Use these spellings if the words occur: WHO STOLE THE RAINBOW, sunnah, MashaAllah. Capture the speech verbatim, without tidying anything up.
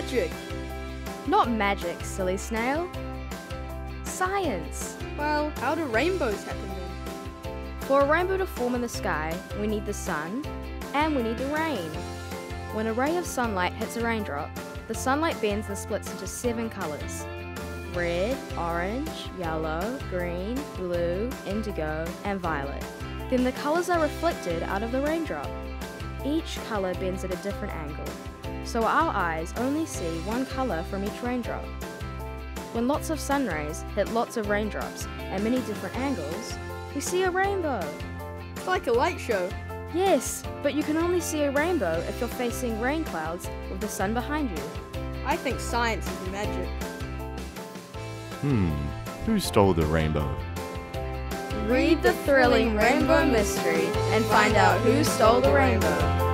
magic. Not magic, silly snail. Science. Well, how do rainbows happen then? For a rainbow to form in the sky, we need the sun and we need the rain. When a ray of sunlight hits a raindrop, the sunlight bends and splits into seven colours. Red, orange, yellow, green, blue, indigo and violet. Then the colours are reflected out of the raindrop. Each colour bends at a different angle, so our eyes only see one colour from each raindrop. When lots of sun rays hit lots of raindrops at many different angles, we see a rainbow. It's like a light show. Yes, but you can only see a rainbow if you're facing rain clouds with the sun behind you. I think science is magic. Hmm, who stole the rainbow? Read the thrilling rainbow mystery and find out who stole the rainbow.